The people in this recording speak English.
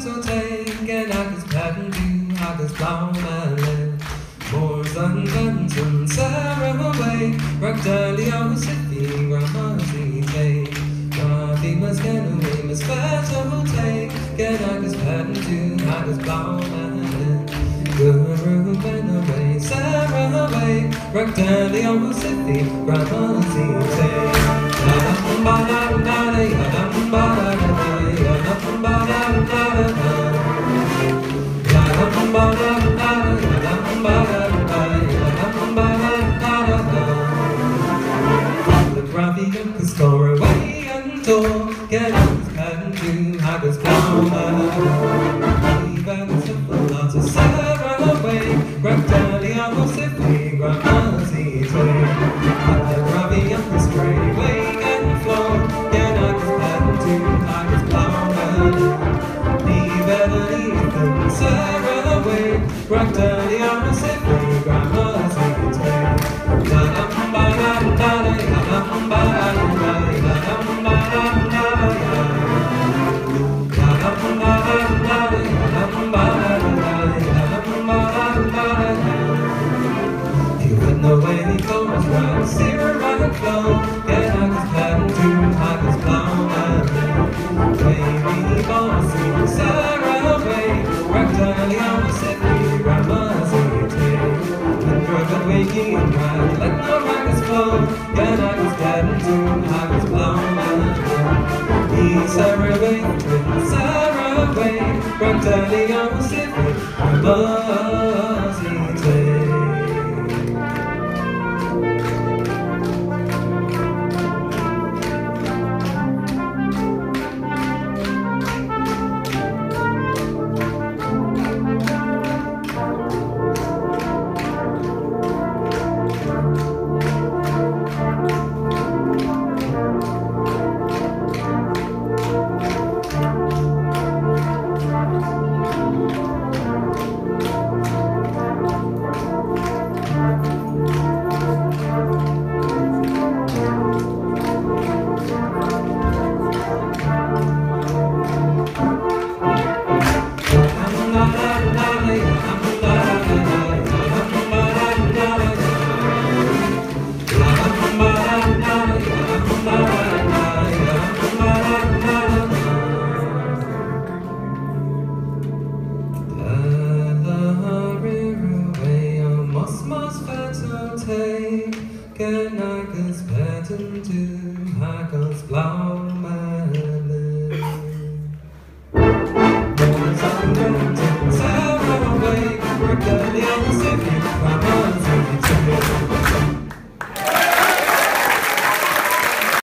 shots I'll take, and I can paddle you, I can plow my land. More sunguns and Sarah away, rock daily on the city, Ramadi take. Ravi must get away, must pass I'll take, and I can paddle you, I can plow my land. Guru went away, Sarah away, rock daily on the city, Ramadi take. The Ravi took the score away and tore. Get out his pattern to have his flower. He bent his foot out to set run away. Grabbed down the apple simply, grabbed down his easy. The Ravi up the stray way and floor. Get out his pattern to have his flower. He better leave them, set run away. Grabbed down the apple simply, grabbed down his easy.